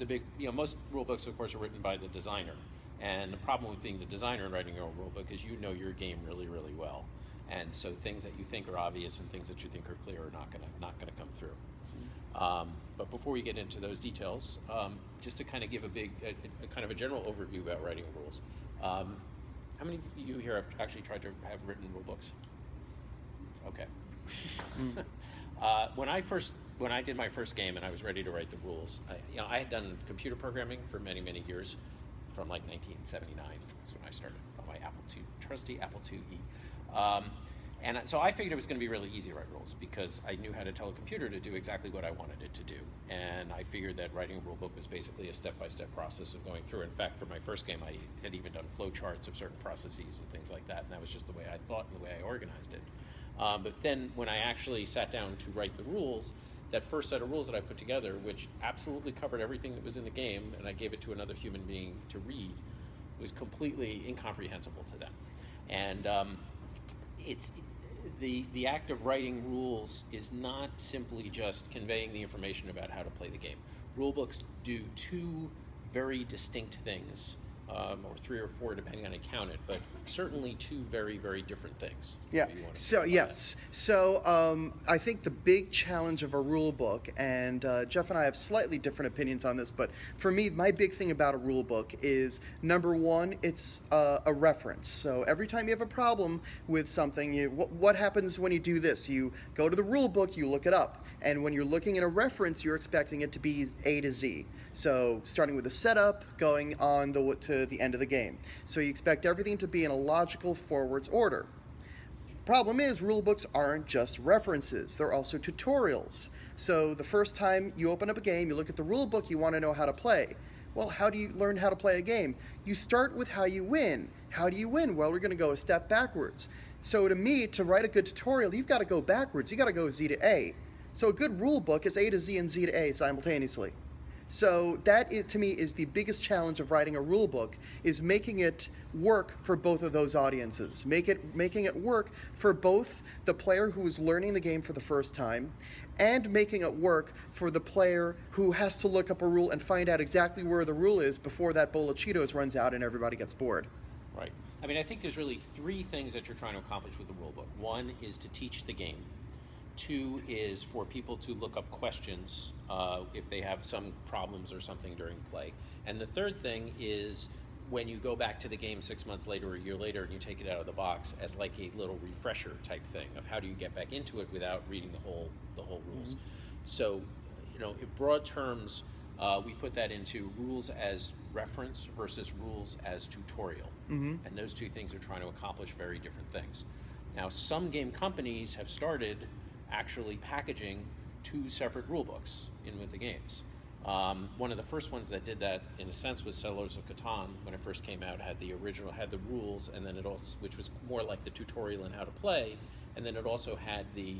the big, you know, most rule books, of course, are written by the designer. And the problem with being the designer and writing your own rule book is you know your game really, really well. And so things that you think are obvious and things that you think are clear are not gonna come through. But before we get into those details, just to kind of give a kind of a general overview about writing rules. How many of you here have actually tried to have written rule books? Okay. When I did my first game and I was ready to write the rules, I had done computer programming for many, many years. From like 1979, that's when I started on my Apple II, trusty Apple IIe. And so I figured it was going to be really easy to write rules because I knew how to tell a computer to do exactly what I wanted it to do. And I figured that writing a rule book was basically a step-by-step process of going through. In fact, for my first game, I had even done flowcharts of certain processes and things like that. And that was just the way I thought and the way I organized it. But then when I actually sat down to write the rules, that first set of rules that I put together, which absolutely covered everything that was in the game, and I gave it to another human being to read, was completely incomprehensible to them. And it's the act of writing rules is not simply just conveying the information about how to play the game. Rule books do two very distinct things, or three or four, depending on how you count it, but certainly two very, very different things. Yeah, so yes. So I think the big challenge of a rule book, and Geoff and I have slightly different opinions on this, but for me, my big thing about a rule book is, number one, it's a reference. So every time you have a problem with something, what happens when you do this? You go to the rule book, you look it up, and when you're looking at a reference, you're expecting it to be A to Z. So starting with the setup, going on to the end of the game. So you expect everything to be in a logical forwards order. Problem is, rule books aren't just references, they're also tutorials. So the first time you open up a game, you look at the rule book, you want to know how to play. Well, how do you learn how to play a game? You start with how you win. How do you win? Well, we're going to go a step backwards. So to me, to write a good tutorial, you've got to go backwards. You've got to go Z to A. So a good rule book is A to Z and Z to A simultaneously. So that, to me, is the biggest challenge of writing a rule book, is making it work for both of those audiences. Making it work for both the player who is learning the game for the first time, and making it work for the player who has to look up a rule and find out exactly where the rule is before that bowl of Cheetos runs out and everybody gets bored. Right. I mean, I think there's really three things that you're trying to accomplish with the rule book. One is to teach the game. Two is for people to look up questions if they have some problems or something during play. And the third thing is when you go back to the game 6 months later or a year later and you take it out of the box as like a little refresher type thing of how do you get back into it without reading the whole rules. Mm-hmm. So, you know, in broad terms, we put that into rules as reference versus rules as tutorial. Mm-hmm. And those two things are trying to accomplish very different things. Now, some game companies have started actually packaging two separate rule books in with the games. One of the first ones that did that, in a sense, was Settlers of Catan. When it first came out, had the rules, and then it also, which was more like the tutorial on how to play, and then it also had the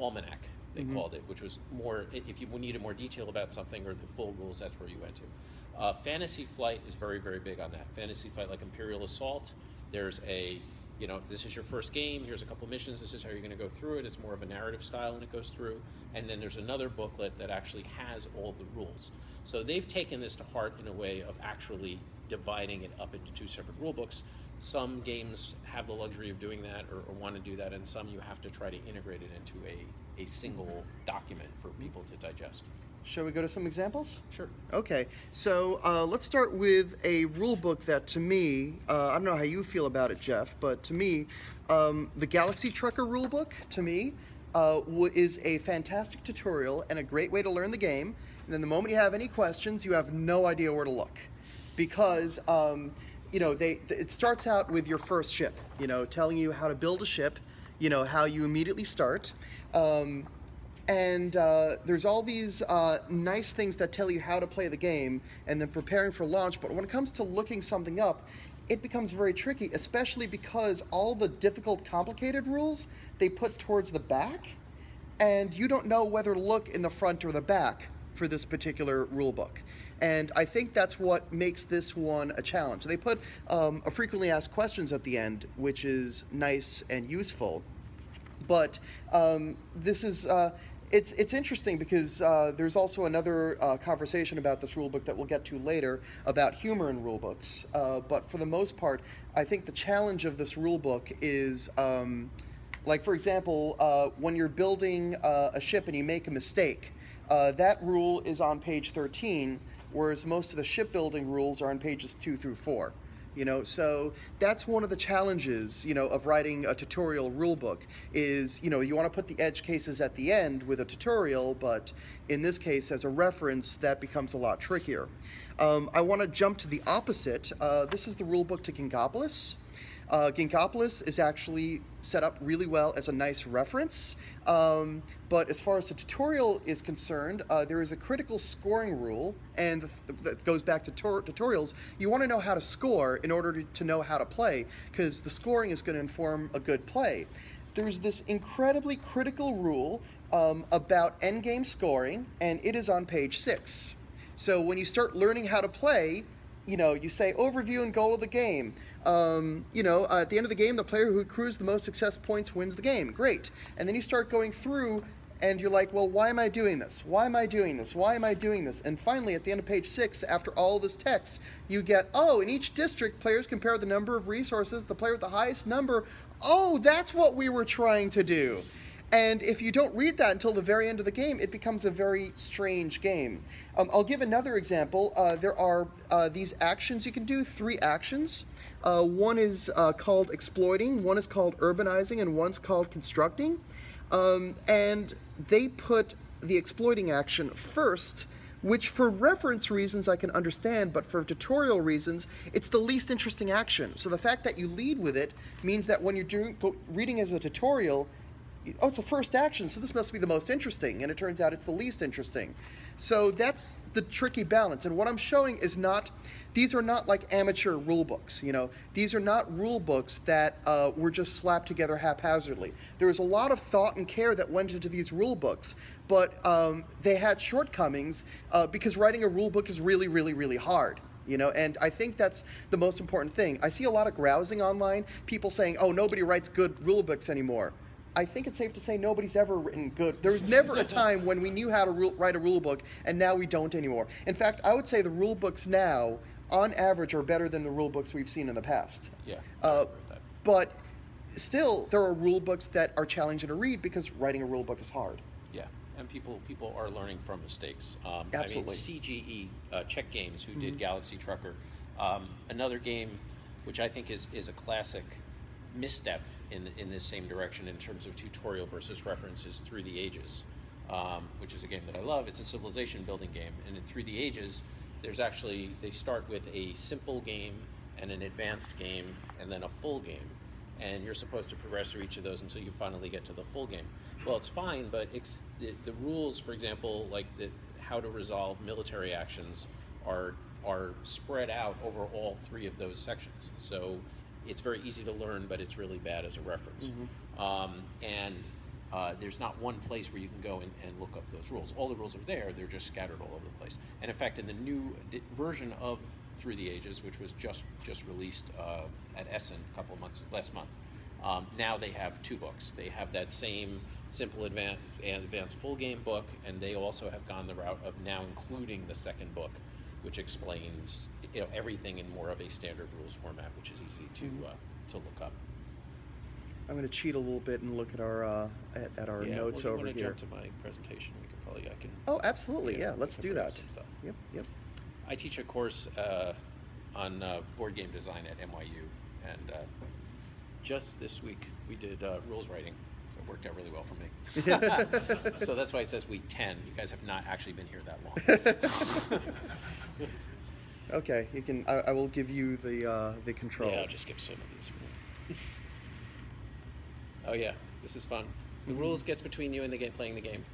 almanac, they mm-hmm. called it, which was more, if you needed more detail about something or the full rules, that's where you went to. Fantasy Flight is very, very big on that. Fantasy Flight, like Imperial Assault, there's a, you know, this is your first game, here's a couple missions, this is how you're going to go through it. It's more of a narrative style and it goes through. And then there's another booklet that actually has all the rules. So they've taken this to heart in a way of actually dividing it up into two separate rule books. Some games have the luxury of doing that or want to do that, and some you have to try to integrate it into a single document for people to digest. Shall we go to some examples? Sure. Okay, so let's start with a rule book that, to me, I don't know how you feel about it, Geoff, but to me, the Galaxy Trucker rule book, to me, is a fantastic tutorial and a great way to learn the game. And then the moment you have any questions, you have no idea where to look, because you know, it starts out with your first ship, you know, telling you how to build a ship, you know, how you immediately start. And there's all these nice things that tell you how to play the game and then preparing for launch. But when it comes to looking something up, it becomes very tricky, especially because all the difficult, complicated rules they put towards the back, and you don't know whether to look in the front or the back for this particular rule book. And I think that's what makes this one a challenge. They put a frequently asked questions at the end, which is nice and useful. But this is It's interesting because there's also another conversation about this rulebook that we'll get to later about humor in rulebooks. But for the most part, I think the challenge of this rulebook is, like for example, when you're building a ship and you make a mistake, that rule is on page 13, whereas most of the shipbuilding rules are on pages 2 through 4. You know, so that's one of the challenges, you know, of writing a tutorial rule book is, you know, you want to put the edge cases at the end with a tutorial, but in this case, as a reference, that becomes a lot trickier. I want to jump to the opposite. This is the rule book to Ginkgopolis. Ginkgopolis is actually set up really well as a nice reference, but as far as the tutorial is concerned, there is a critical scoring rule, and that goes back to tutorials. You want to know how to score in order to know how to play, because the scoring is going to inform a good play. There's this incredibly critical rule about endgame scoring, and it is on page 6. So when you start learning how to play, you know, you say overview and goal of the game. You know, at the end of the game, the player who accrues the most success points wins the game. Great. And then you start going through and you're like, well, why am I doing this? Why am I doing this? Why am I doing this? And finally, at the end of page 6, after all this text, you get, oh, in each district, players compare the number of resources, the player with the highest number. Oh, that's what we were trying to do. And if you don't read that until the very end of the game, it becomes a very strange game. I'll give another example. There are these actions you can do, 3 actions. One is called exploiting, one is called urbanizing, and one's called constructing. And they put the exploiting action first, which for reference reasons I can understand, but for tutorial reasons, it's the least interesting action. So the fact that you lead with it means that when you're reading as a tutorial, oh, it's a first action, so this must be the most interesting, and it turns out it's the least interesting. So that's the tricky balance, and what I'm showing is not, these are not like amateur rule books, you know. These are not rule books that were just slapped together haphazardly. There was a lot of thought and care that went into these rule books, but they had shortcomings because writing a rule book is really, really, really hard. You know, and I think that's the most important thing. I see a lot of grousing online, people saying, oh, nobody writes good rule books anymore. I think it's safe to say nobody's ever written good. There was never a time when we knew how to write a rule book, and now we don't anymore. In fact, I would say the rule books now, on average, are better than the rule books we've seen in the past. Yeah. But still, there are rule books that are challenging to read because writing a rule book is hard. Yeah, and people are learning from mistakes. Absolutely. I mean, CGE, Czech Games, who did Galaxy Trucker, another game which I think is a classic misstep in this same direction in terms of tutorial versus references, Through the Ages, which is a game that I love. It's a civilization building game, and in Through the Ages, there's actually, they start with a simple game and an advanced game and then a full game, and you're supposed to progress through each of those until you finally get to the full game. Well, it's fine, but it's the rules, for example, like how to resolve military actions are spread out over all 3 of those sections. So it's very easy to learn, but it's really bad as a reference. There's not one place where you can go and look up those rules. All the rules are there, they're just scattered all over the place. And in fact, in the new version of Through the Ages, which was just released at Essen a couple of months, last month, now they have 2 books. They have that same simple advanced full game book, and they also have gone the route of now including the 2nd book, which explains, you know, everything in more of a standard rules format, which is easy to look up. I'm going to cheat a little bit and look at our at our notes over here. Jump to my presentation. We could probably Oh, absolutely! Yeah, let's do that. Yep, yep. I teach a course on board game design at NYU, and just this week we did rules writing. It worked out really well for me. So that's why it says week 10. You guys have not actually been here that long. Okay, you can. I will give you the controls. Yeah, I'll just skip some of these. Oh yeah, this is fun. The rules gets between you and the game, playing the game.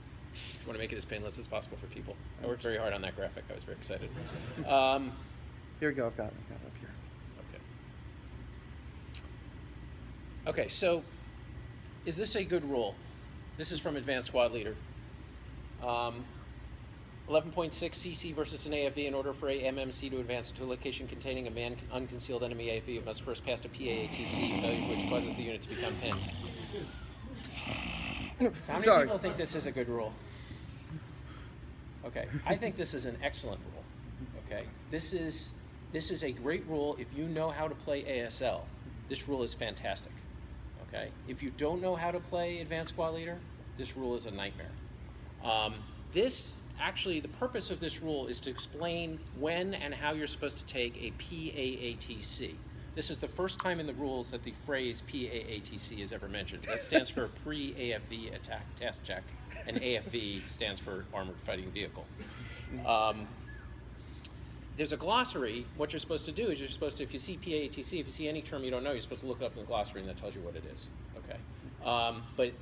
Just want to make it as painless as possible for people. I worked very hard on that graphic. I was very excited. Here we go. I've got it up here. Okay. Okay, so. Is this a good rule? This is from Advanced Squad Leader. 11.6 CC versus an AFV. In order for a MMC to advance to a location containing a manned unconcealed enemy AFV, it must first pass a PAATC value, which causes the unit to become pinned. How many people think this is a good rule? Okay, I think this is an excellent rule. Okay, this is a great rule if you know how to play ASL. This rule is fantastic. Okay, if you don't know how to play Advanced Squad Leader, this rule is a nightmare. This actually, the purpose of this rule is to explain when and how you're supposed to take a PAATC. This is the first time in the rules that the phrase PAATC is ever mentioned. That stands for pre-AFV attack test check, and AFV stands for armored fighting vehicle. There's a glossary. What you're supposed to do is you're supposed to, if you see PAATC, if you see any term you don't know, you're supposed to look it up in the glossary and that tells you what it is. Okay. But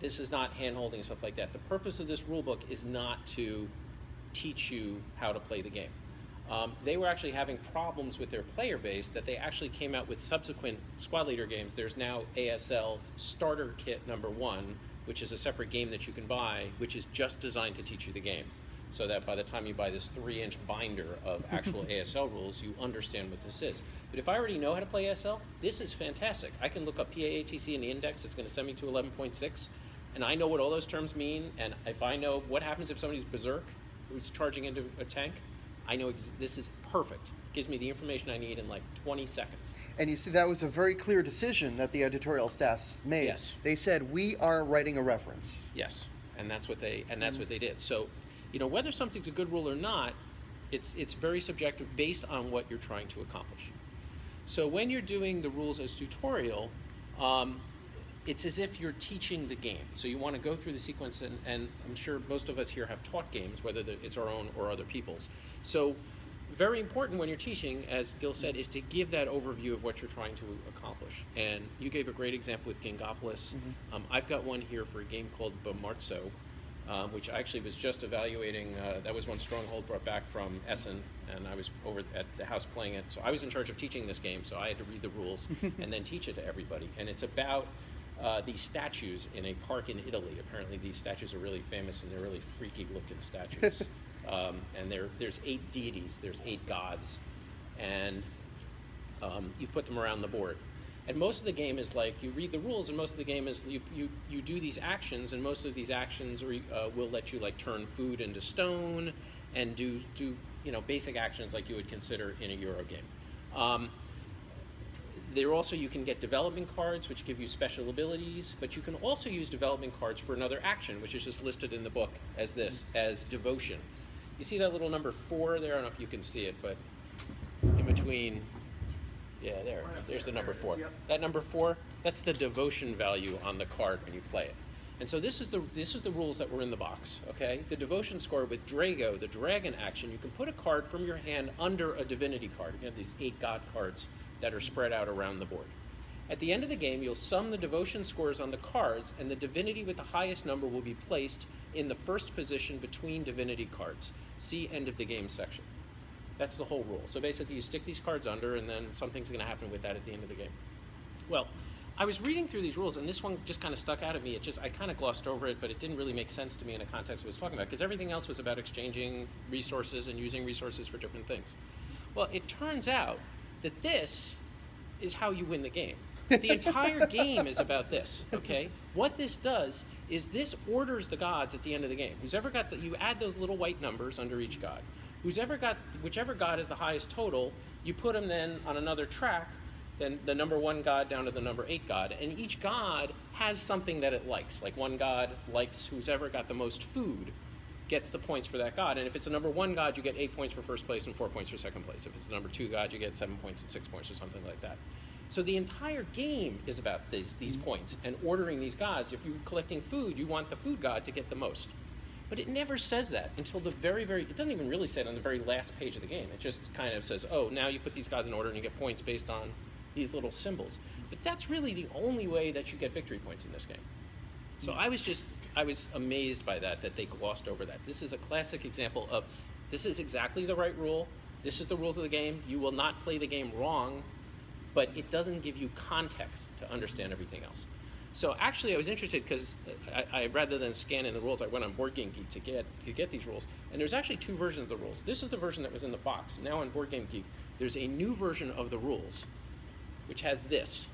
this is not hand-holding and stuff like that. The purpose of this rule book is not to teach you how to play the game. They were actually having problems with their player base that they actually came out with subsequent Squad Leader games. There's now ASL Starter Kit #1, which is a separate game that you can buy, which is just designed to teach you the game. So that by the time you buy this 3-inch binder of actual ASL rules, you understand what this is. But if I already know how to play ASL, this is fantastic. I can look up PAATC in the index, it's gonna send me to 11.6, and I know what all those terms mean, and if I know what happens if somebody's berserk, who's charging into a tank, I know this is perfect. Gives me the information I need in like 20 seconds. And you see, that was a very clear decision that the editorial staffs made. Yes. They said, we are writing a reference. Yes, and that's what they, did. So, you know, whether something's a good rule or not, it's very subjective based on what you're trying to accomplish. So when you're doing the rules as tutorial, it's as if you're teaching the game. So you want to go through the sequence, and I'm sure most of us here have taught games, whether it's our own or other people's. So very important when you're teaching, as Gil said, is to give that overview of what you're trying to accomplish. And you gave a great example with Ginkgopolis. Mm-hmm. I've got one here for a game called Bomarzo, which I actually was just evaluating. That was one Stronghold brought back from Essen, and I was over at the house playing it. So I was in charge of teaching this game, so I had to read the rules and then teach it to everybody. And it's about these statues in a park in Italy. Apparently these statues are really famous and they're really freaky looking statues. And there's 8 deities, there's 8 gods, and you put them around the board. And most of the game is like, you read the rules, and most of the game is you do these actions, and most of these actions will let you like turn food into stone and do you know, basic actions like you would consider in a Euro game. There also, you can get development cards, which give you special abilities, but you can also use development cards for another action, which is just listed in the book as this, as devotion. You see that little number 4 there? I don't know if you can see it, but in between, yeah, there's the number 4. That number 4, that's the devotion value on the card when you play it. And so this is the rules that were in the box, okay? The devotion score with Drago, the dragon action, you can put a card from your hand under a divinity card. You have these 8 god cards that are spread out around the board. At the end of the game, you'll sum the devotion scores on the cards, and the divinity with the highest number will be placed in the first position between divinity cards. See end of the game section. That's the whole rule. So basically you stick these cards under, and then something's gonna happen with that at the end of the game. Well, I was reading through these rules, and this one just kind of stuck out at me. I kind of glossed over it, but it didn't really make sense to me in the context I was talking about, because everything else was about exchanging resources and using resources for different things. Well, it turns out that this is how you win the game. The entire game is about this, okay? What this does is this orders the gods at the end of the game. Who's ever got you add those little white numbers under each god. Who's ever got, whichever god is the highest total, you put them then on another track, then the number 1 god down to the number 8 god, and each god has something that it likes. Like one god likes who's ever got the most food gets the points for that god, and if it's a number 1 god, you get 8 points for first place and 4 points for second place. If it's a number 2 god, you get 7 points and 6 points or something like that. So the entire game is about these points and ordering these gods. If you're collecting food, you want the food god to get the most. But it never says that until the very, very, it doesn't even really say it on the very last page of the game. It just kind of says, oh, now you put these gods in order and you get points based on these little symbols. But that's really the only way that you get victory points in this game. So I was amazed by that, that they glossed over that. This is a classic example of, this is exactly the right rule, this is the rules of the game, you will not play the game wrong, but it doesn't give you context to understand everything else. So actually I was interested because I rather than scanning the rules, I went on BoardGameGeek to get these rules. And there's actually 2 versions of the rules. This is the version that was in the box. Now on BoardGameGeek, there's a new version of the rules, which has this,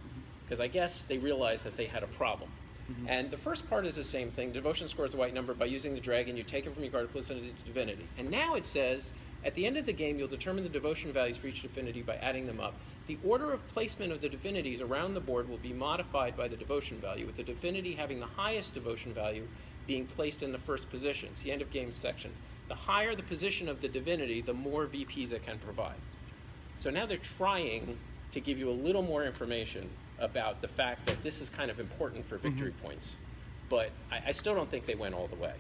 because I guess they realized that they had a problem. Mm-hmm. And the first part is the same thing. Devotion scores a white number. By using the dragon, you take it from your card, plus into divinity. And now it says, at the end of the game, you'll determine the devotion values for each divinity by adding them up. The order of placement of the divinities around the board will be modified by the devotion value, with the divinity having the highest devotion value being placed in the first position. It's the end of game section. The higher the position of the divinity, the more VPs it can provide. So now they're trying to give you a little more information about the fact that this is kind of important for victory mm-hmm. points. But I still don't think they went all the way.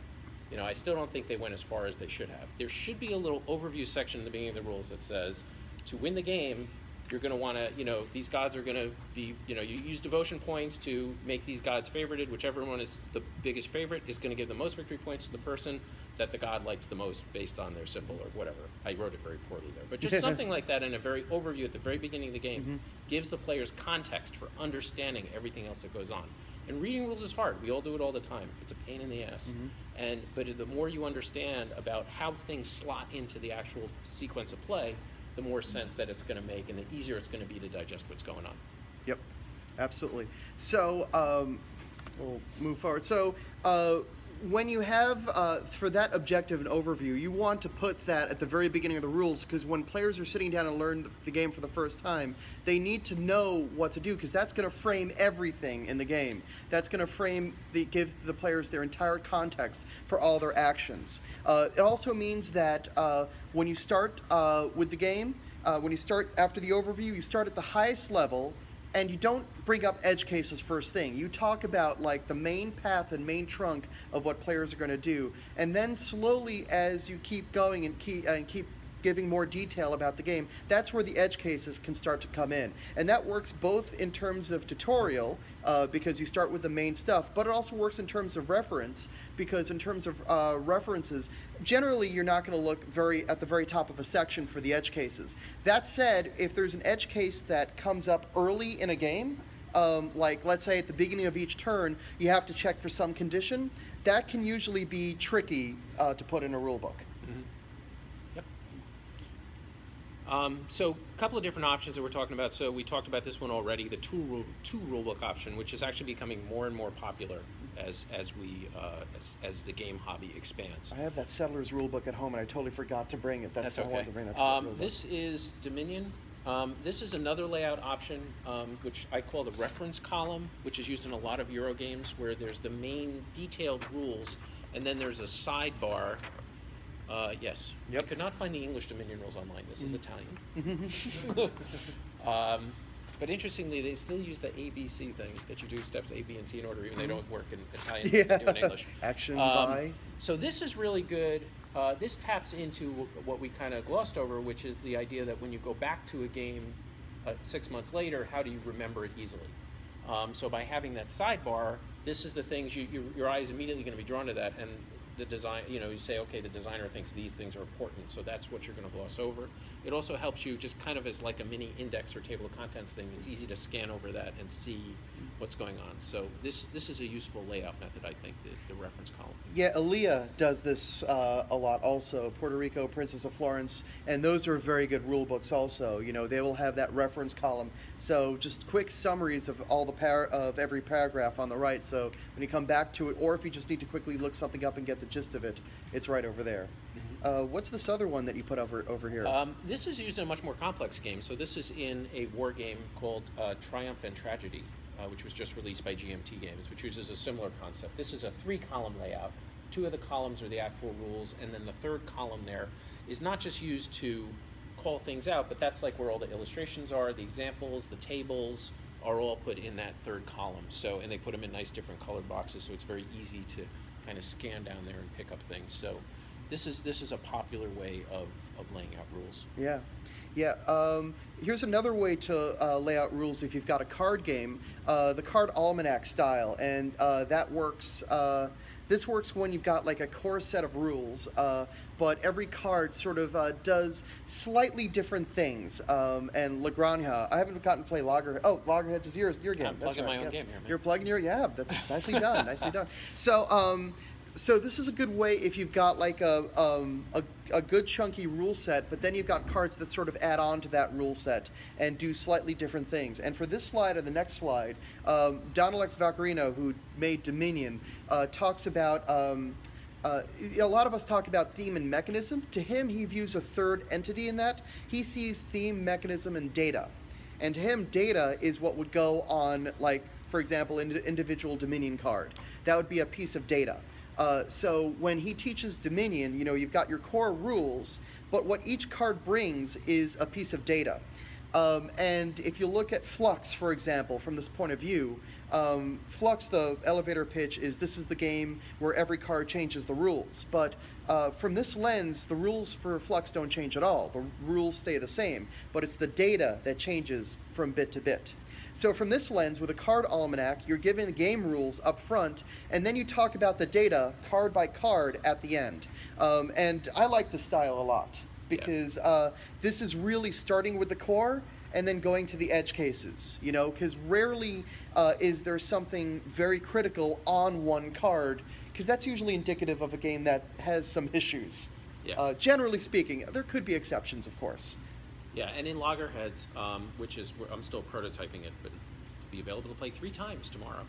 You know, I still don't think they went as far as they should have. There should be a little overview section at the beginning of the rules that says, to win the game, you're going to want to, you know, these gods are going to be, you know, you use devotion points to make these gods favorited. Whichever one is the biggest favorite is going to give the most victory points to the person that the god likes the most based on their symbol or whatever. I wrote it very poorly there. But just something like that in a very overview at the very beginning of the game mm-hmm. gives the players context for understanding everything else that goes on. And reading rules is hard. We all do it all the time. It's a pain in the ass. Mm-hmm. But the more you understand about how things slot into the actual sequence of play, the more sense that it's going to make and the easier it's going to be to digest what's going on. Yep, absolutely. So we'll move forward. So when you have, for that objective and overview, you want to put that at the very beginning of the rules, because when players are sitting down and learn the game for the first time, they need to know what to do, because that's going to frame everything in the game. That's going to frame, give the players their entire context for all their actions. It also means that when you start with the game, when you start after the overview, you start at the highest level, and you don't bring up edge cases first thing. You talk about like the main path and main trunk of what players are going to do, and then slowly as you keep going and keep giving more detail about the game, that's where the edge cases can start to come in. And that works both in terms of tutorial, because you start with the main stuff, but it also works in terms of reference, because in terms of references, generally you're not going to look at the very top of a section for the edge cases. That said, if there's an edge case that comes up early in a game, like let's say at the beginning of each turn, you have to check for some condition, that can usually be tricky to put in a rule book. Mm-hmm. So a couple of different options that we're talking about. So we talked about this one already, the two rulebook option, which is actually becoming more and more popular as the game hobby expands. I have that Settlers rulebook at home, and I totally forgot to bring it. That's okay. I wanted to bring that rulebook. This is Dominion. This is another layout option, which I call the reference column, which is used in a lot of Euro games, where there's the main detailed rules, and then there's a sidebar. Yes. Yep. I could not find the English Dominion rules online. This is Italian. But interestingly, they still use the ABC thing, that you do steps A, B, and C in order, even they don't work in Italian. Yeah. They do in English. Action by. So this is really good. This taps into what we kind of glossed over, which is the idea that when you go back to a game 6 months later, how do you remember it easily? So by having that sidebar, this is the things your eye is immediately going to be drawn to that. And the design, you know, you say, okay, the designer thinks these things are important, so that's what you're going to gloss over. It also helps you just kind of as like a mini index or table of contents thing. It's easy to scan over that and see what's going on. So this is a useful layout method, I think, the reference column. Yeah, Aliyah does this a lot also. Puerto Rico, Princess of Florence, and those are very good rule books also. You know, they will have that reference column. So just quick summaries of all the every paragraph on the right. So when you come back to it, or if you just need to quickly look something up and get the gist of it, it's right over there. What's this other one that you put over here? This is used in a much more complex game. So this is in a war game called Triumph and Tragedy, which was just released by GMT Games, which uses a similar concept. This is a three-column layout. Two of the columns are the actual rules, and then the third column there is not just used to call things out, but that's like where all the illustrations are, the examples, the tables are all put in that third column. So, and they put them in nice different colored boxes, so it's very easy to kind of scan down there and pick up things. So this is a popular way of laying out rules. Yeah. Yeah, here's another way to lay out rules if you've got a card game, the card almanac style, and that works. This works when you've got like a core set of rules, but every card sort of does slightly different things. And Lagrange, I haven't gotten to play Loggerheads. Oh, Loggerheads is your game. I'm plugging my own game here, man. You're plugging your, yeah, that's nicely done, nicely done. So So this is a good way if you've got like a good chunky rule set, but then you've got cards that sort of add on to that rule set and do slightly different things. And for this slide and the next slide, Donalex Vaccarino, who made Dominion, talks about... a lot of us talk about theme and mechanism. To him, he views a third entity in that. He sees theme, mechanism, and data. And to him, data is what would go on, like, for example, an individual Dominion card. That would be a piece of data. So when he teaches Dominion, you know, you've got your core rules, but what each card brings is a piece of data. And if you look at Flux, for example, from this point of view, Flux, the elevator pitch is this is the game where every card changes the rules. But from this lens, the rules for Flux don't change at all. The rules stay the same, but it's the data that changes from bit to bit. So from this lens, with a card almanac, you're given the game rules up front, and then you talk about the data card by card at the end. And I like this style a lot, because this is really starting with the core and then going to the edge cases, you know, because rarely is there something very critical on one card, because that's usually indicative of a game that has some issues. Yeah. Generally speaking, there could be exceptions, of course. Yeah, and in Loggerheads, which is, I'm still prototyping it, but it'll be available to play 3 times tomorrow,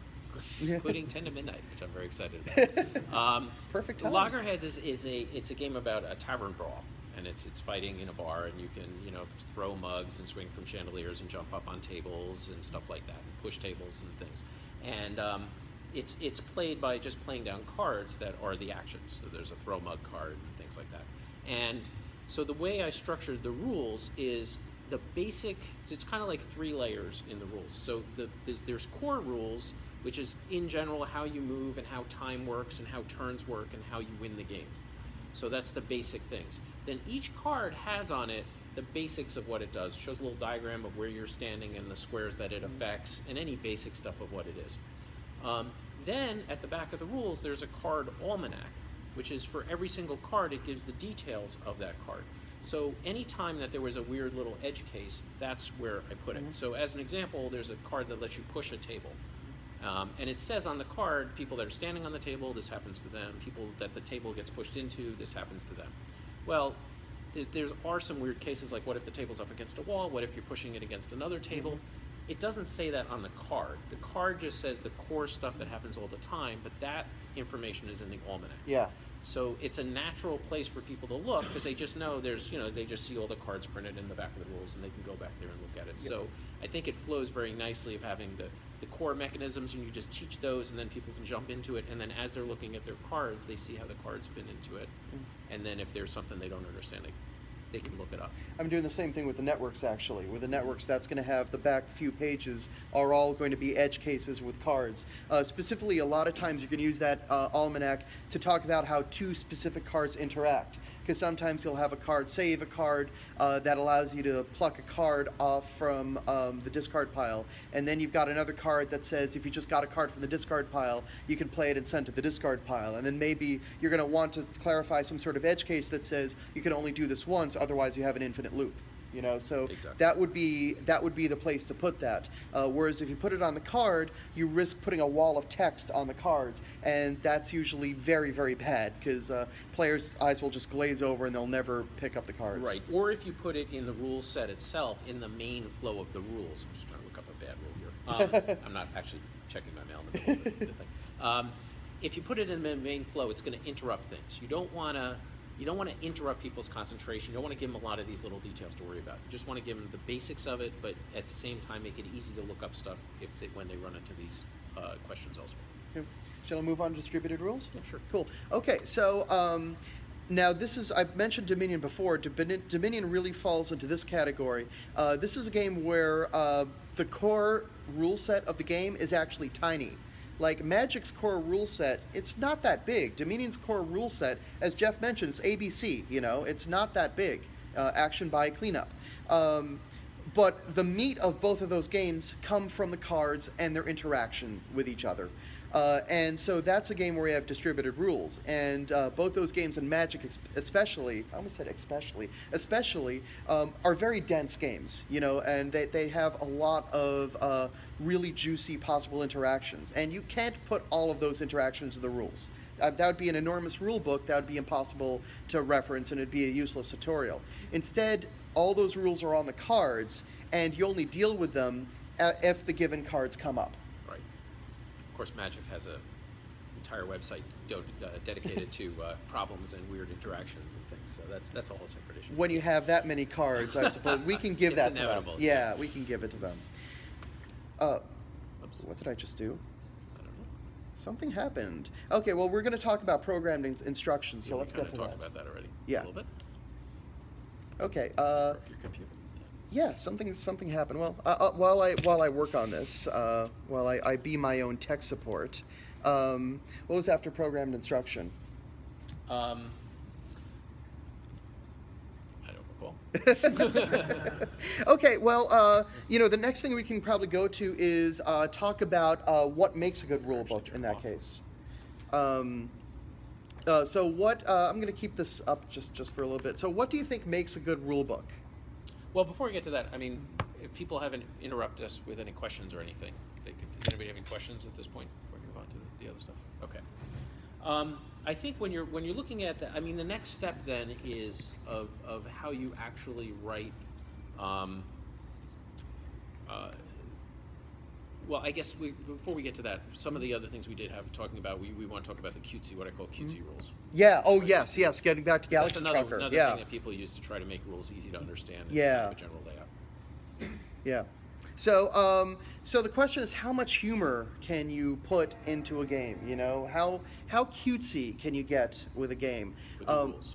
including 10 to midnight, which I'm very excited about. Perfect time. Loggerheads it's a game about a tavern brawl. And it's fighting in a bar, and you can, you know, throw mugs and swing from chandeliers and jump up on tables and stuff like that, and push tables and things. And it's played by just playing down cards that are the actions. So there's a throw mug card and things like that. And so the way I structured the rules is the basic. It's kind of like 3 layers in the rules. So there's core rules, which is in general how you move and how time works and how turns work and how you win the game. So that's the basic things. Then each card has on it the basics of what it does. It shows a little diagram of where you're standing and the squares that it affects and any basic stuff of what it is. Then at the back of the rules, there's a card almanac, which is for every single card, it gives the details of that card. So any time that there was a weird little edge case, that's where I put it. So as an example, there's a card that lets you push a table. And it says on the card, people that are standing on the table, this happens to them. People that the table gets pushed into, this happens to them. Well, there are some weird cases, like what if the table's up against a wall? What if you're pushing it against another table? It doesn't say that on the card. The card just says the core stuff that happens all the time, but that information is in the almanac. Yeah. So it's a natural place for people to look, because they just know there's, you know, they just see all the cards printed in the back of the rules and they can go back there and look at it. Yep. So I think it flows very nicely of having the core mechanisms, and you just teach those, and then people can jump into it, and then as they're looking at their cards, they see how the cards fit into it. And then if there's something they don't understand, they can look it up. I'm doing the same thing with the Networks, actually. With the Networks, that's going to have the back few pages are all going to be edge cases with cards. Specifically, a lot of times you can use that almanac to talk about how 2 specific cards interact. Because sometimes you'll have a card, save a card, that allows you to pluck a card off from the discard pile. And then you've got another card that says if you just got a card from the discard pile, you can play it and send it to the discard pile. And then maybe you're going to want to clarify some sort of edge case that says you can only do this once, otherwise you have an infinite loop. You know, so exactly. that would be the place to put that. Whereas if you put it on the card, you risk putting a wall of text on the cards, and that's usually very, very bad, because players' eyes will just glaze over and they'll never pick up the cards. Right. Or if you put it in the rule set itself, in the main flow of the rules. I'm just trying to look up a bad rule here. I'm not actually checking my mail in the middle of the thing. If you put it in the main flow, it's going to interrupt things. You don't want to interrupt people's concentration. You don't want to give them a lot of these little details to worry about. You just want to give them the basics of it, but at the same time, make it easy to look up stuff when they run into these questions elsewhere. Okay. Shall I move on to distributed rules? Yeah, sure. Cool. Okay, so now this is, I've mentioned Dominion before. Dominion really falls into this category. This is a game where the core rule set of the game is actually tiny. Like Magic's core rule set, it's not that big. Dominion's core rule set, as Geoff mentions, ABC, you know, it's not that big. Action by cleanup. But the meat of both of those games come from the cards and their interaction with each other. And so that's a game where you have distributed rules. And both those games, and Magic especially, I almost said especially, are very dense games, you know, and they have a lot of really juicy possible interactions. And you can't put all of those interactions in the rules. that would be an enormous rule book that would be impossible to reference, and it'd be a useless tutorial. Instead, all those rules are on the cards, and you only deal with them if the given cards come up. Right. Of course, Magic has a entire website dedicated to problems and weird interactions and things. So that's a whole separate issue. When you have that many cards, I suppose we can give that inevitable to them. Yeah, we can give it to them. What did I just do? I don't know. Something happened. Okay, well, we're going to talk about programmed instructions, so yeah, let's get to that. We talked about that already. Yeah. A little bit. Okay. Your computer. Yeah, something happened. Well, while I work on this, while I be my own tech support. What was after programmed instruction? I don't recall. Okay, well, you know, the next thing we can probably go to is talk about what makes a good rule book in that case. So what, I'm going to keep this up just for a little bit. So what do you think makes a good rule book? Well, before we get to that, I mean, if people haven't interrupted us with any questions or anything, does anybody have any questions at this point? The other stuff. Okay. I think when you're looking at that, I mean, the next step then is of how you actually write. Well, I guess before we get to that, some of the other things we did have talking about, we want to talk about the cutesy, what I call cutesy rules. Yeah. Oh, right? Yes. Getting back to Galaxy Trucker. Another thing that people use to try to make rules easy to understand. And have a general layout. Yeah. So, so the question is, how much humor can you put into a game? You know, how cutesy can you get with a game? With the rules,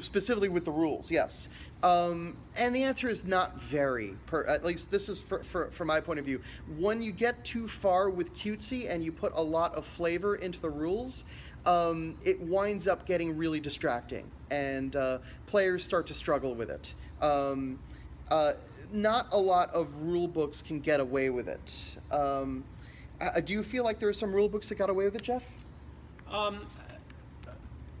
specifically. With the rules, yes. And the answer is not very. At least this is for my point of view. When you get too far with cutesy and you put a lot of flavor into the rules, it winds up getting really distracting, and players start to struggle with it. Not a lot of rule books can get away with it. Do you feel like there are some rule books that got away with it, Geoff?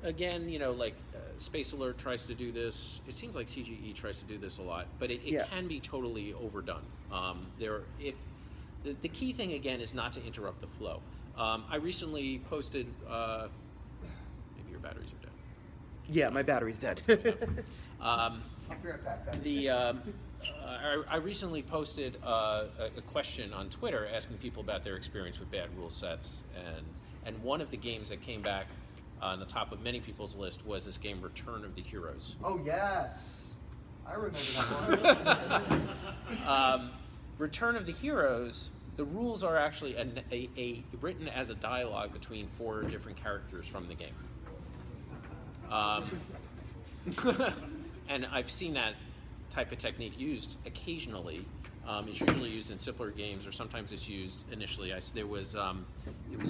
Again, you know, like Space Alert tries to do this. It seems like CGE tries to do this a lot, but it can be totally overdone. The key thing, again, is not to interrupt the flow. I recently posted, maybe your batteries are dead. Yeah, my battery's dead. I recently posted a question on Twitter asking people about their experience with bad rule sets, and one of the games that came back on the top of many people's list was this game Return of the Heroes. Oh yes, I remember that one. Return of the Heroes. The rules are actually written as a dialogue between four different characters from the game. And I've seen that type of technique used occasionally. It's usually used in simpler games, or sometimes it's used initially. It was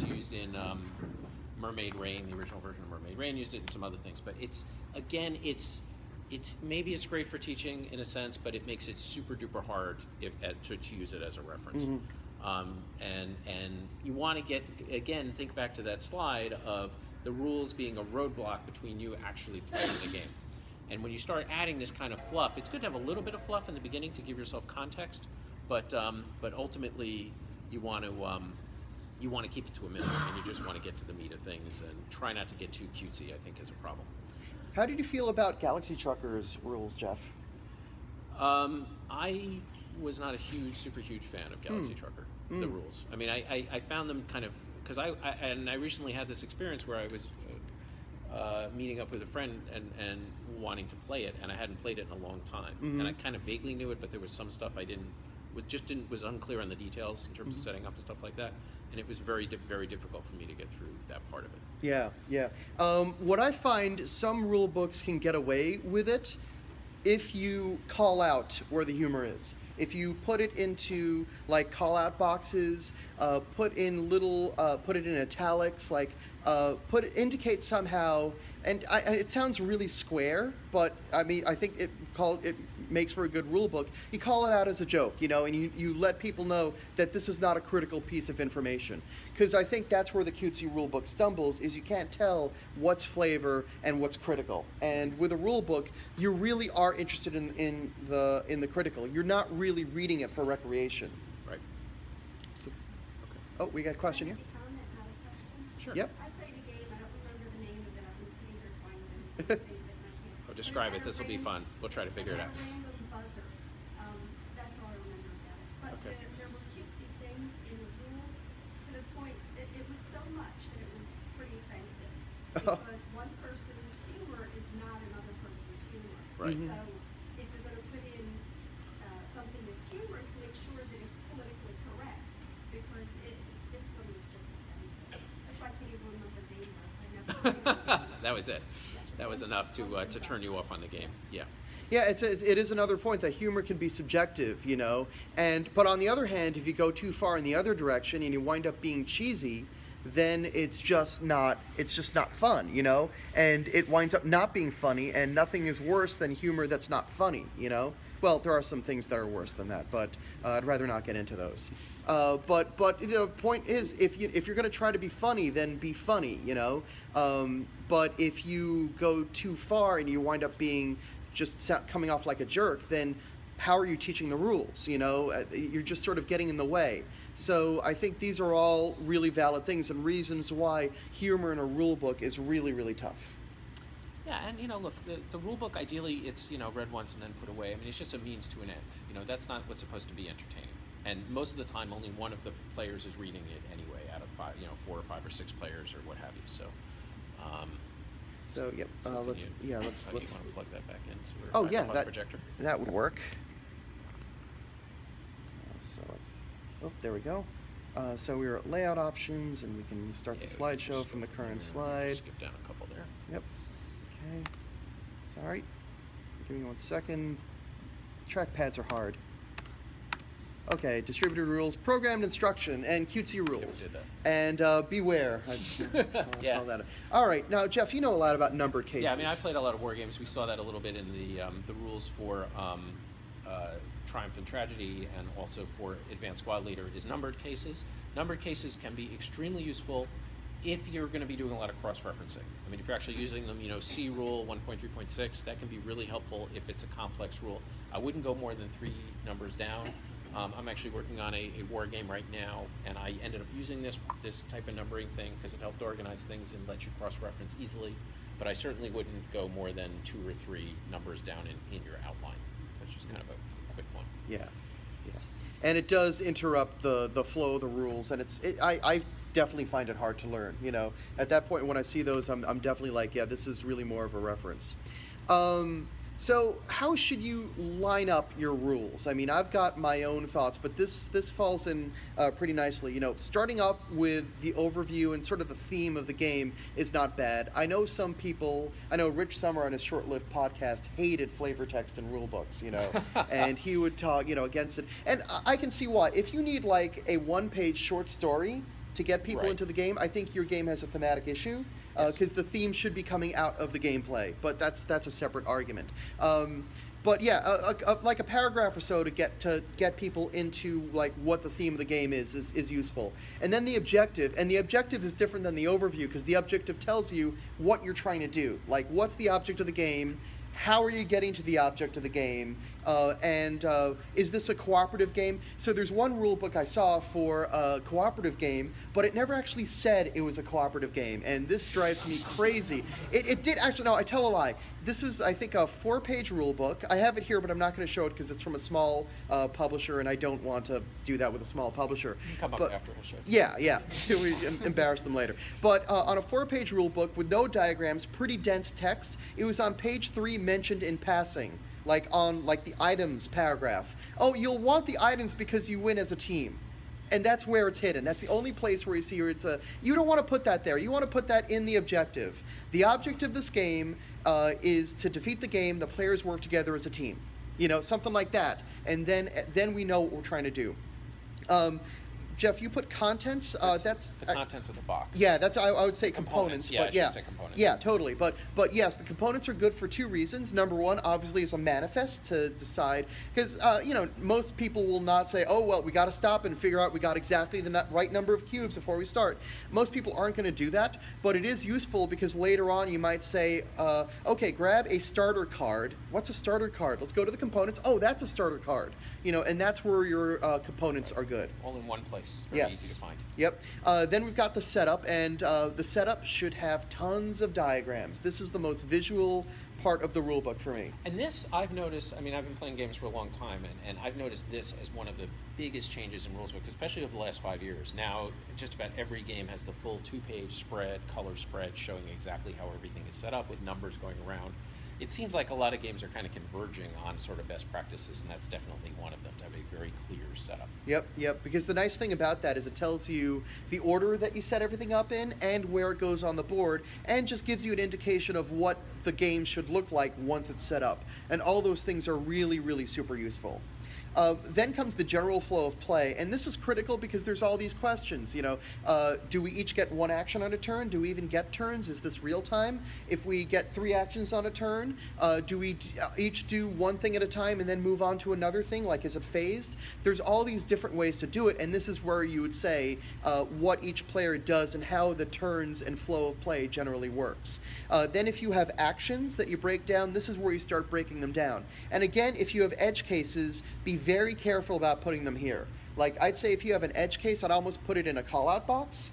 used in Mermaid Rain, the original version of Mermaid Rain, used it in some other things. But it's, again, maybe it's great for teaching in a sense, but it makes it super duper hard to use it as a reference. Mm-hmm. And you want to think back to that slide of the rules being a roadblock between you actually playing the game. And when you start adding this kind of fluff, it's good to have a little bit of fluff in the beginning to give yourself context, but ultimately you want to keep it to a minimum, and you just want to get to the meat of things and try not to get too cutesy, I think, is a problem. How did you feel about Galaxy Trucker's rules, Geoff? I was not a super huge fan of Galaxy Trucker, the rules. I mean, I found them kind of, because I recently had this experience where I was meeting up with a friend and wanting to play it, and I hadn't played it in a long time. Mm-hmm. And I kind of vaguely knew it, but there was some stuff I was unclear on the details in terms of setting up and stuff like that. And it was very difficult for me to get through that part of it. Yeah. What I find, some rule books can get away with it if you call out where the humor is. If you put it into like call-out boxes, put it in italics, like indicate somehow. And it sounds really square, but I mean, I think it makes for a good rule book. You call it out as a joke, you know, and you let people know that this is not a critical piece of information. Because I think that's where the cutesy rule book stumbles, is you can't tell what's flavor and what's critical. And with a rule book, you really are interested in the critical. You're not really reading it for recreation. Right. So, okay. Oh, we got a question here? Sure. Yep. I played a game, I don't remember I'll describe it. This will be fun. We'll try to figure it out. That's all I remember about it. But okay. There were cutesy things in the rules to the point that it was so much that it was pretty offensive. Because one person's humor is not another person's humor. Right. Mm-hmm. So if you're going to put in something that's humorous, make sure that it's politically correct. Because this one was just offensive. That's why I can't even remember the name of it. That was it. That was enough to turn you off on the game. Yeah. Yeah, it is another point that humor can be subjective, you know. But on the other hand, if you go too far in the other direction and you wind up being cheesy, then it's just not fun, you know. And it winds up not being funny, and nothing is worse than humor that's not funny, you know. Well, there are some things that are worse than that, but I'd rather not get into those. But the point is, if you're going to try to be funny, then be funny, you know. But if you go too far and you wind up being just coming off like a jerk, then how are you teaching the rules? You know, you're just sort of getting in the way. So I think these are all really valid things and reasons why humor in a rule book is really, really tough. Yeah, and you know, look, the rule book, ideally, it's, you know, read once and then put away. I mean, it's just a means to an end. You know, that's not what's supposed to be entertaining. And most of the time, only one of the players is reading it anyway, out of five, you know, 4 or 5 or 6 players or what have you. So. So yep, let's want to plug that back in. So oh yeah, that would work. So let's, oh there we go. So we are at layout options, and we can start the slideshow from the current slide. Skip down a couple there. Yep. Okay. Sorry. Give me 1 second. Trackpads are hard. Okay, distributed rules, programmed instruction, and cutesy rules. Yeah, and beware. Yeah. All right, now Geoff, you know a lot about numbered cases. Yeah, I mean, I played a lot of war games. We saw that a little bit in the rules for Triumph and Tragedy, and also for Advanced Squad Leader is numbered cases. Numbered cases can be extremely useful if you're going to be doing a lot of cross-referencing. I mean, if you're actually using them, you know, C rule 1.3.6, that can be really helpful if it's a complex rule. I wouldn't go more than 3 numbers down. I'm actually working on a war game right now, and I ended up using this type of numbering thing because it helped organize things and let you cross-reference easily, but I certainly wouldn't go more than 2 or 3 numbers down in your outline, which is kind of a quick one. Yeah, yeah. And it does interrupt the flow of the rules, and I definitely find it hard to learn, you know. At that point, when I see those, I'm definitely like, yeah, this is really more of a reference. So how should you line up your rules? I mean, I've got my own thoughts, but this falls in pretty nicely. You know, starting up with the overview and sort of the theme of the game is not bad. I know some people, I know Rich Summer on his short-lived podcast hated flavor text and rule books, you know, and he would talk, you know, against it. And I can see why. If you need like a one-page short story to get people into the game, I think your game has a thematic issue, because the theme should be coming out of the gameplay. But that's a separate argument. But yeah, like a paragraph or so to get people into like what the theme of the game is useful. And then the objective, and the objective is different than the overview, because the objective tells you what you're trying to do. Like, what's the object of the game? How are you getting to the object of the game? Is this a cooperative game? So there's one rule book I saw for a cooperative game, but it never actually said it was a cooperative game, and this drives me crazy. It did actually, no, I tell a lie. This is, I think, a 4-page rule book. I have it here, but I'm not gonna show it because it's from a small publisher, and I don't want to do that with a small publisher. Come up after we'll show it. Yeah, yeah, we embarrass them later. But on a 4-page rule book with no diagrams, pretty dense text, it was on page 3, mentioned in passing, like on like the items paragraph. Oh, you'll want the items because you win as a team. And that's where it's hidden. That's the only place where you see where it's a, you don't want to put that there. You want to put that in the objective. The object of this game is to defeat the game. The players work together as a team. You know, something like that. And then we know what we're trying to do. Geoff, you put contents. That's the contents of the box. Yeah, that's I would say components. Yeah, but yeah, I should say components. Yeah, totally. But yes, the components are good for 2 reasons. Number one, obviously, is a manifest to decide, because you know, most people will not say, oh well, we got to stop and figure out we got exactly the right number of cubes before we start. Most people aren't going to do that, but it is useful because later on you might say, okay, grab a starter card. What's a starter card? Let's go to the components. Oh, that's a starter card. You know, and that's where your components are good. All in one place. nice. Yes. Easy to find. Yep. Then we've got the setup, and the setup should have tons of diagrams. This is the most visual part of the rule book for me. And this, I've noticed, I mean, I've been playing games for a long time, and I've noticed this as one of the biggest changes in rules book, especially over the last 5 years. Now, just about every game has the full two-page spread, color spread, showing exactly how everything is set up with numbers going around. It seems like a lot of games are kind of converging on sort of best practices, and that's definitely one of them, to have a very clear setup. Yep, yep, because the nice thing about that is it tells you the order that you set everything up in and where it goes on the board, and just gives you an indication of what the game should look like once it's set up. And all those things are really, really super useful. Then comes the general flow of play, and this is critical because there's all these questions, you know, do we each get one action on a turn? Do we even get turns? Is this real time? If we get three actions on a turn, do we each do one thing at a time and then move on to another thing? Like, is it phased? There's all these different ways to do it, and this is where you would say what each player does and how the turns and flow of play generally works. Then if you have actions that you break down, this is where you start breaking them down. And again, if you have edge cases, be very careful about putting them here. Like, I'd say if you have an edge case, I'd almost put it in a call-out box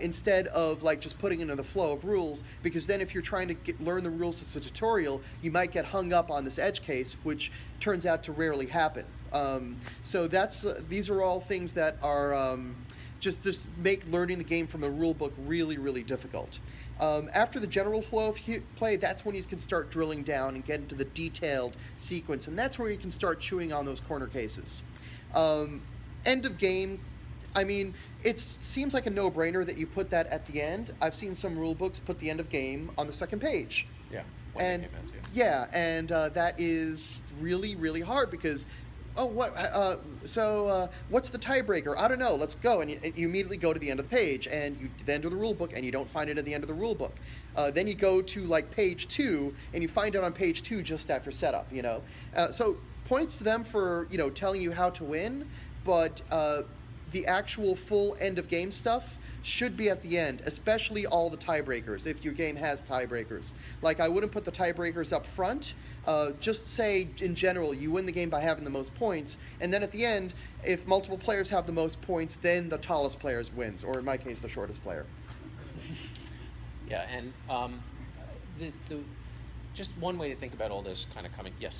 instead of like just putting it into the flow of rules, because then if you're trying to learn the rules as a tutorial, you might get hung up on this edge case, which turns out to rarely happen. So that's these are all things that are just make learning the game from the rule book really, really difficult. After the general flow of play, that's when you can start drilling down and get into the detailed sequence, and that's where you can start chewing on those corner cases. End of game, I mean, it seems like a no-brainer that you put that at the end. I've seen some rule books put the end of game on the second page. Yeah, and game ends, yeah. Yeah, and that is really, really hard because, oh, what? What's the tiebreaker? I don't know. Let's go. And you immediately go to the end of the page, and you then do the rule book, and you don't find it at the end of the rule book. Then you go to like page 2, and you find it on page 2 just after setup. You know, so points to them for, you know, telling you how to win, but the actual full end of game stuff should be at the end, especially all the tiebreakers, if your game has tiebreakers. Like, I wouldn't put the tiebreakers up front. Just say, in general, you win the game by having the most points, and then at the end, if multiple players have the most points, then the tallest player wins, or in my case, the shortest player. Yeah, and just one way to think about all this kind of coming, yes?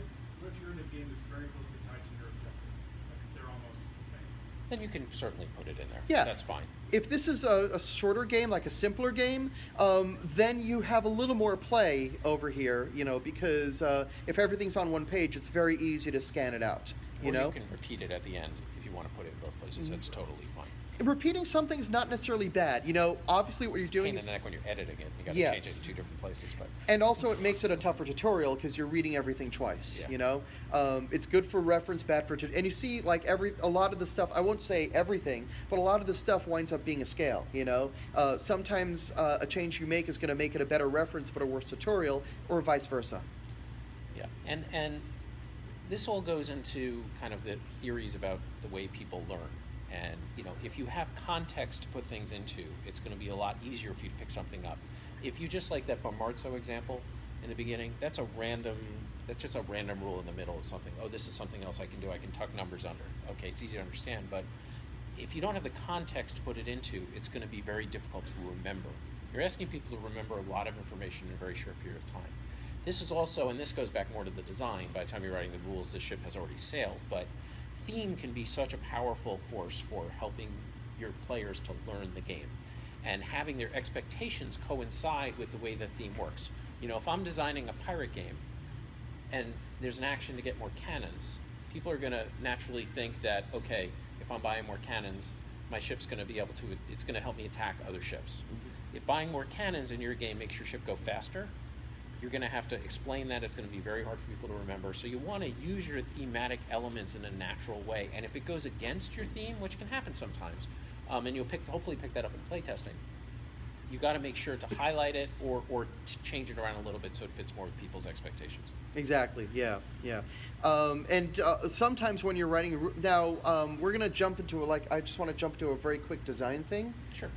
What if your end of game is very closely tied to your objective? Like, they're almost the same. Then you can certainly put it in there. Yeah. That's fine. If this is a shorter game, like a simpler game, then you have a little more play over here, you know, because if everything's on one page, it's very easy to scan it out, you know? You can repeat it at the end if you want to put it in both places. Mm-hmm. That's totally fine. Repeating something's not necessarily bad. You know, obviously what you're doing is... It's a pain in the neck when you're editing it. You got to change it in two different places. But... And also it makes it a tougher tutorial because you're reading everything twice, you know? It's good for reference, bad for... And you see, like, a lot of the stuff, I won't say everything, but a lot of the stuff winds up being a scale, you know? Sometimes a change you make is going to make it a better reference but a worse tutorial, or vice versa. Yeah, and this all goes into kind of the theories about the way people learn. And, you know, if you have context to put things into, it's going to be a lot easier for you to pick something up. If you just like that Bomarzo example in the beginning, that's just a random rule in the middle of something. Oh, this is something else I can do. I can tuck numbers under. Okay, it's easy to understand. But if you don't have the context to put it into, it's going to be very difficult to remember. You're asking people to remember a lot of information in a very short period of time. This is also, and this goes back more to the design. By the time you're writing the rules, this ship has already sailed. But theme can be such a powerful force for helping your players to learn the game, and having their expectations coincide with the way the theme works. You know, if I'm designing a pirate game and there's an action to get more cannons, people are going to naturally think that, okay, if I'm buying more cannons, my ship's going to be able to, it's going to help me attack other ships. Mm-hmm. If buying more cannons in your game makes your ship go faster, you're going to have to explain that. It's going to be very hard for people to remember. So you want to use your thematic elements in a natural way. And if it goes against your theme, which can happen sometimes, and you'll hopefully pick that up in playtesting, you got to make sure to highlight it or change it around a little bit so it fits more with people's expectations. Exactly, yeah, yeah. And sometimes when you're writing... Now, we're going to jump into... I just want to jump to a very quick design thing. Sure.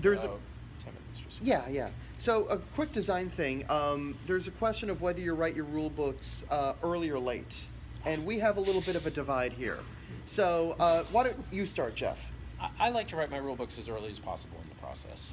There's a... Yeah, yeah. So a quick design thing. There's a question of whether you write your rule books early or late. And we have a little bit of a divide here. So why don't you start, Geoff? I like to write my rule books as early as possible in the process.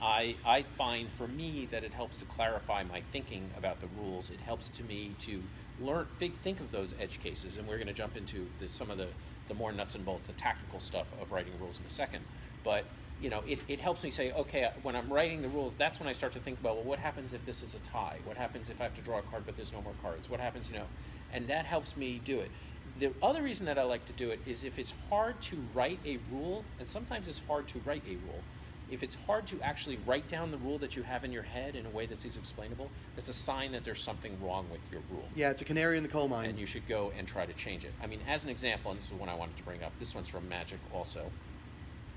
I find, for me, that it helps to clarify my thinking about the rules. It helps to me to learn, think of those edge cases, and we're going to jump into some of the more nuts and bolts, the tactical stuff of writing rules in a second. But you know, it helps me say, okay, when I'm writing the rules, that's when I start to think about, well, what happens if this is a tie? What happens if I have to draw a card but there's no more cards? What happens, you know? And that helps me do it. The other reason that I like to do it is if it's hard to write a rule, and sometimes it's hard to write a rule, if it's hard to actually write down the rule that you have in your head in a way that's explainable, that's a sign that there's something wrong with your rule. Yeah, it's a canary in the coal mine. And you should go and try to change it. I mean, as an example, and this is one I wanted to bring up, this one's from Magic also.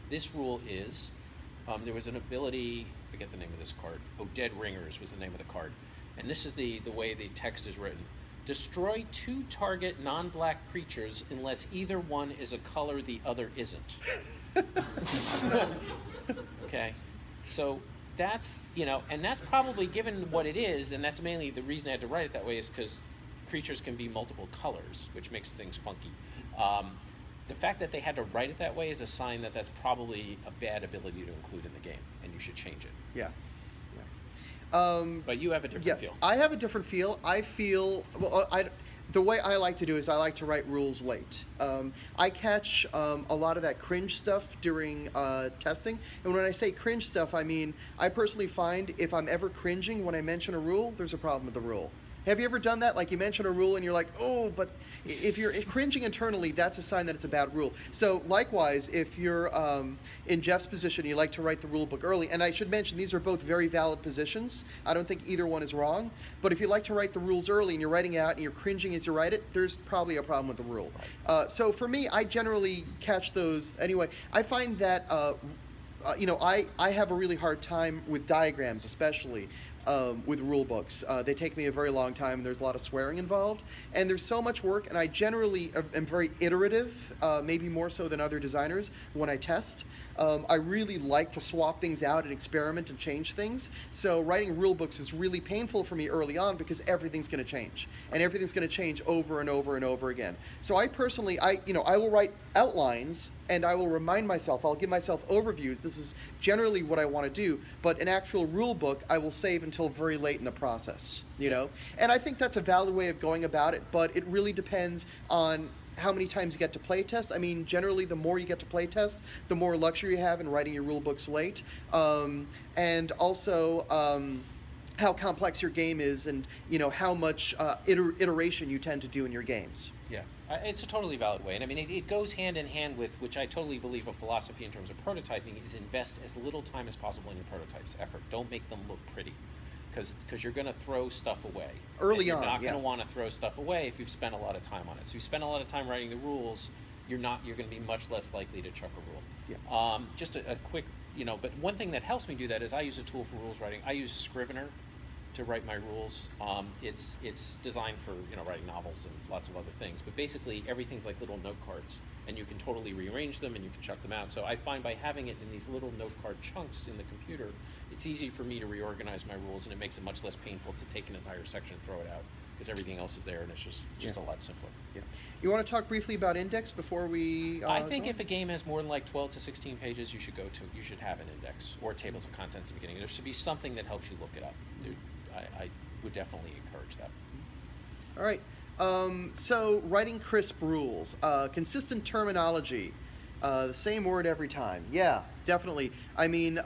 This rule is, there was an ability, I forget the name of this card, oh, Dead Ringers was the name of the card. And this is the way the text is written. Destroy 2 target non-black creatures unless either one is a color the other isn't. Okay, so that's, you know, and that's probably, given what it is, and that's mainly the reason I had to write it that way, is because creatures can be multiple colors, which makes things funky. The fact that they had to write it that way is a sign that that's probably a bad ability to include in the game, and you should change it. Yeah. But you have a different feel. Yes, I have a different feel. I feel, well, the way I like to do is I like to write rules late. I catch a lot of that cringe stuff during testing. And when I say cringe stuff, I mean, I personally find if I'm ever cringing when I mention a rule, there's a problem with the rule. Have you ever done that? Like, you mention a rule and you're like, oh, but if you're cringing internally, that's a sign that it's a bad rule. So likewise, if you're in Geoff's position, you like to write the rule book early. And I should mention, these are both very valid positions. I don't think either one is wrong. But if you like to write the rules early and you're writing out and you're cringing as you write it, there's probably a problem with the rule. So for me, I generally catch those anyway. I find that, you know, I have a really hard time with diagrams, especially. With rule books. They take me a very long time, and there's a lot of swearing involved, and there's so much work, and I generally am very iterative, maybe more so than other designers when I test. I really like to swap things out and experiment and change things, so writing rule books is really painful for me early on because everything's going to change, and everything's going to change over and over and over again. So I personally, you know, I will write outlines, and I will remind myself, I'll give myself overviews, this is generally what I want to do, but an actual rule book I will save until very late in the process, you know? And I think that's a valid way of going about it, but it really depends on how many times you get to playtest. I mean, generally, the more you get to playtest, the more luxury you have in writing your rule books late. And also, how complex your game is, and, you know, how much iteration you tend to do in your games. Yeah, it's a totally valid way. And I mean, it goes hand in hand with, which I totally believe, a philosophy in terms of prototyping is invest as little time as possible in your prototypes effort. Don't make them look pretty, because you're going to throw stuff away. Early on, you're not going to want to throw stuff away if you've spent a lot of time on it. So you spend a lot of time writing the rules, you're going to be much less likely to chuck a rule. Yeah. Just a quick, you know, but one thing that helps me do that is I use a tool for rules writing. I use Scrivener to write my rules. It's designed for, you know, writing novels and lots of other things, but basically everything's like little note cards, and you can totally rearrange them and you can chuck them out. So I find by having it in these little note card chunks in the computer, it's easy for me to reorganize my rules, and it makes it much less painful to take an entire section and throw it out because everything else is there, and it's just a lot simpler. Yeah. You want to talk briefly about index before we? I think if a game has more than like 12 to 16 pages, you should have an index or tables of contents at the beginning. There should be something that helps you look it up. I would definitely encourage that. All right. So writing crisp rules, consistent terminology, the same word every time. Yeah, definitely. I mean,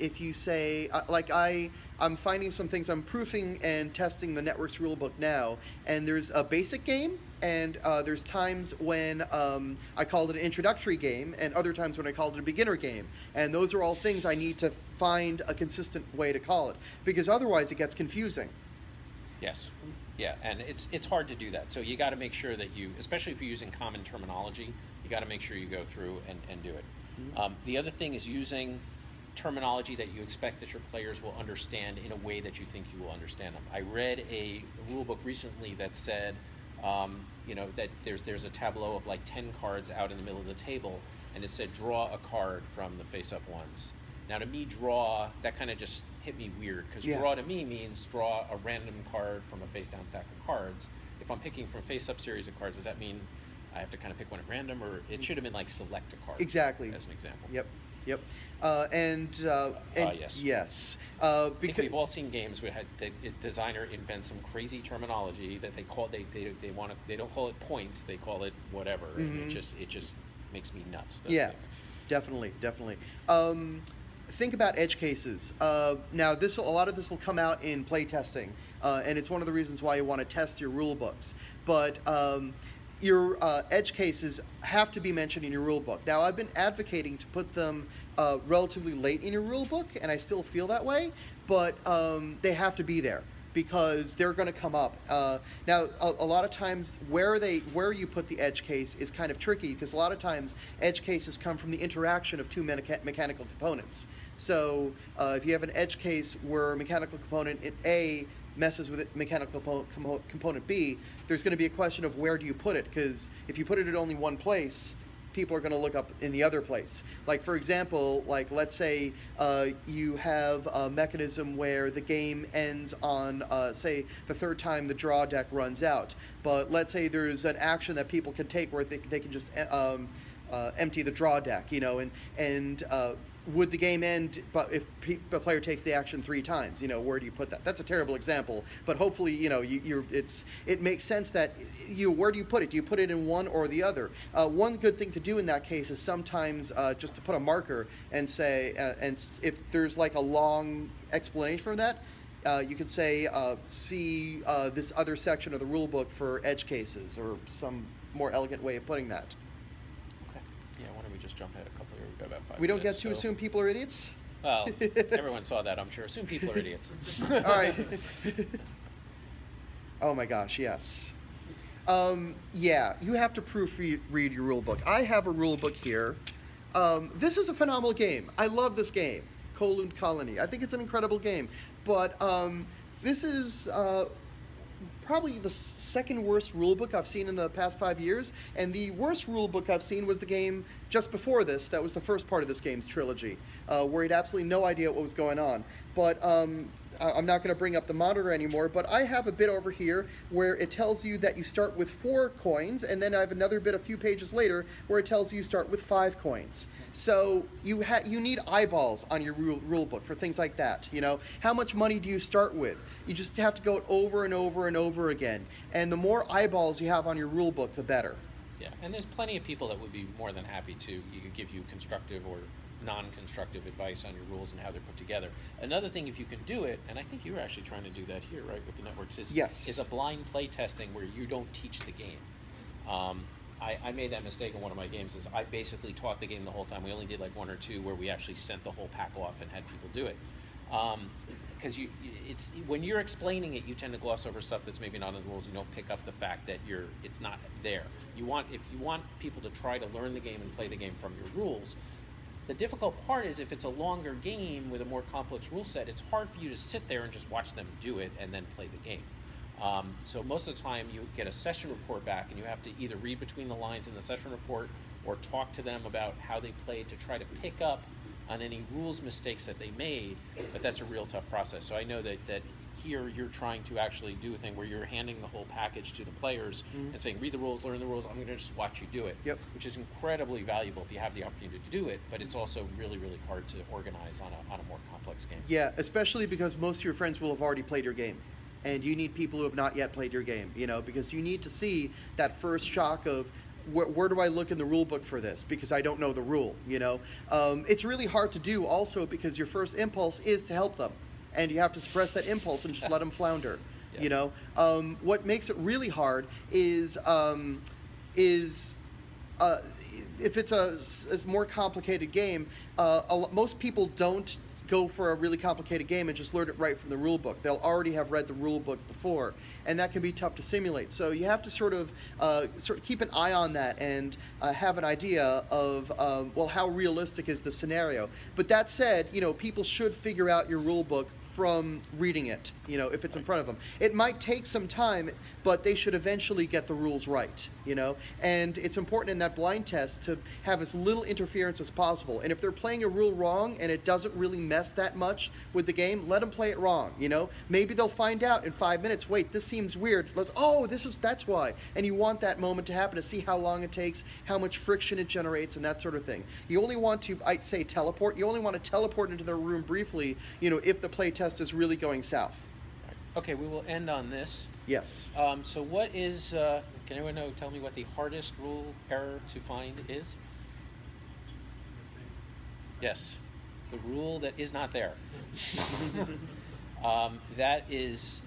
if you say, like I'm finding some things, I'm proofing and testing the Networks rule book now, and there's a basic game, and there's times when I called it an introductory game, and other times when I called it a beginner game. And those are all things I need to find a consistent way to call it, because otherwise it gets confusing. Yes. Yeah, and it's hard to do that. So you got to make sure that you, especially if you're using common terminology, you got to make sure you go through and do it. Mm-hmm. The other thing is using terminology that you expect that your players will understand in a way that you think you will understand them. I read a rule book recently that said, you know, that there's a tableau of like 10 cards out in the middle of the table, and it said draw a card from the face-up ones. Now, to me, draw, that kind of just hit me weird, because draw to me means draw a random card from a face-down stack of cards. If I'm picking from a face-up series of cards, does that mean I have to kind of pick one at random, or it should have been like select a card. Exactly. As an example. Yep. Yep. Because I think we've all seen games where the designer invents some crazy terminology that they call they don't call it points, they call it whatever, and it just makes me nuts. Those things. Definitely. Think about edge cases. Now, a lot of this will come out in play testing, and it's one of the reasons why you want to test your rule books. But your edge cases have to be mentioned in your rule book. Now, I've been advocating to put them relatively late in your rule book, and I still feel that way. But they have to be there, because they're going to come up. Now, a lot of times where you put the edge case is kind of tricky, because a lot of times edge cases come from the interaction of two mechanical components. So if you have an edge case where mechanical component A messes with mechanical component B, there's going to be a question of where do you put it, because if you put it at only one place, people are going to look up in the other place. Like, for example, like let's say you have a mechanism where the game ends on, say, the third time the draw deck runs out. But let's say there's an action that people can take where they can just empty the draw deck, you know, and would the game end if a player takes the action 3 times? You know, where do you put that? That's a terrible example, but hopefully, you know, it makes sense that where do you put it? Do you put it in one or the other? One good thing to do in that case is sometimes just to put a marker and say, and if there's like a long explanation for that, you could say, see this other section of the rule book for edge cases, or some more elegant way of putting that. Yeah, why don't we just jump ahead a couple here? We've got about 5 minutes. We don't get to assume people are idiots? Well, everyone saw that, I'm sure. Assume people are idiots. All right. Oh my gosh, yes. Yeah, you have to proofread your rule book. I have a rule book here. This is a phenomenal game. I love this game, Colund Colony. I think it's an incredible game. But this is... probably the second worst rule book I've seen in the past 5 years, and the worst rule book I've seen was the game just before this, that was the first part of this game's trilogy, where he had absolutely no idea what was going on. But I'm not going to bring up the monitor anymore, but I have a bit over here where it tells you that you start with 4 coins, and then I have another bit a few pages later where it tells you start with 5 coins. So you need eyeballs on your rule book for things like that, you know? How much money do you start with? You just have to go over and over and over again, and the more eyeballs you have on your rule book, the better. Yeah, and there's plenty of people that would be more than happy to give you constructive or non-constructive advice on your rules and how they're put together. Another thing, if you can do it, and I think you were actually trying to do that here, right, with the networks, is a blind play testing where you don't teach the game. I made that mistake in one of my games. Is I basically taught the game the whole time. We only did like 1 or 2 where we actually sent the whole pack off and had people do it. Because when you're explaining it, you tend to gloss over stuff that's maybe not in the rules. You don't pick up the fact that it's not there. If you want people to try to learn the game and play the game from your rules. The difficult part is if it's a longer game with a more complex rule set, it's hard for you to sit there and just watch them do it and then play the game. So most of the time you get a session report back, and you have to either read between the lines in the session report or talk to them about how they played to try to pick up on any rules mistakes that they made, but that's a real tough process. So I know that here you're trying to actually do a thing where you're handing the whole package to the players and saying, read the rules, learn the rules, I'm gonna just watch you do it, which is incredibly valuable if you have the opportunity to do it, but it's also really, really hard to organize on a more complex game. Yeah, especially because most of your friends will have already played your game, and you need people who have not yet played your game, you know, because you need to see that first shock of, where do I look in the rule book for this? Because I don't know the rule, you know? It's really hard to do also because your first impulse is to help them, and you have to suppress that impulse and just let them flounder, you know? What makes it really hard is if it's a more complicated game, most people don't go for a really complicated game and just learn it right from the rule book. They'll already have read the rule book before, and that can be tough to simulate. So you have to sort of keep an eye on that and have an idea of, well, how realistic is the scenario. But that said, you know, people should figure out your rule book from reading it, you know, if it's in front of them. It might take some time, but they should eventually get the rules right, you know? And it's important in that blind test to have as little interference as possible. And if they're playing a rule wrong and it doesn't really mess that much with the game, let them play it wrong, you know? Maybe they'll find out in 5 minutes, wait, this seems weird. Let's, oh, that's why. And you want that moment to happen to see how long it takes, how much friction it generates, and that sort of thing. You only want to, I'd say, teleport. You only want to teleport into their room briefly, you know, if the play test is really going south. Okay, we will end on this. Yes. So what is, can anyone know, tell me what the hardest rule error to find is? Yes, the rule that is not there. That is,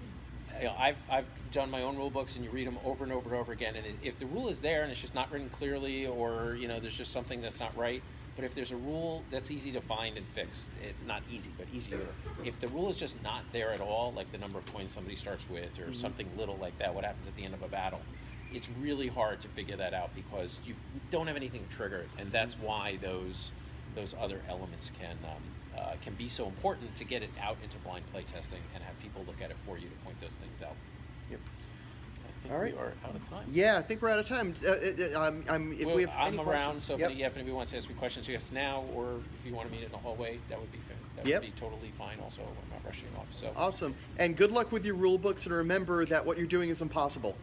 you know, I've done my own rule books, and you read them over and over and over again, and if the rule is there and it's just not written clearly, or, you know, there's just something that's not right. But if there's a rule that's easy to find and fix, not easy, but easier. If the rule is just not there at all, like the number of coins somebody starts with, or something little like that, what happens at the end of a battle, it's really hard to figure that out because you don't have anything triggered, and that's why those other elements can be so important to get it out into blind play testing and have people look at it for you to point those things out. Yep. All right. We are out of time. Yeah, I think we're out of time. If anybody wants to ask me questions, yes, now, or if you want to meet in the hallway, that would be fair. That would be totally fine. Also, I'm not rushing off. So awesome, and good luck with your rule books, and remember that what you're doing is impossible.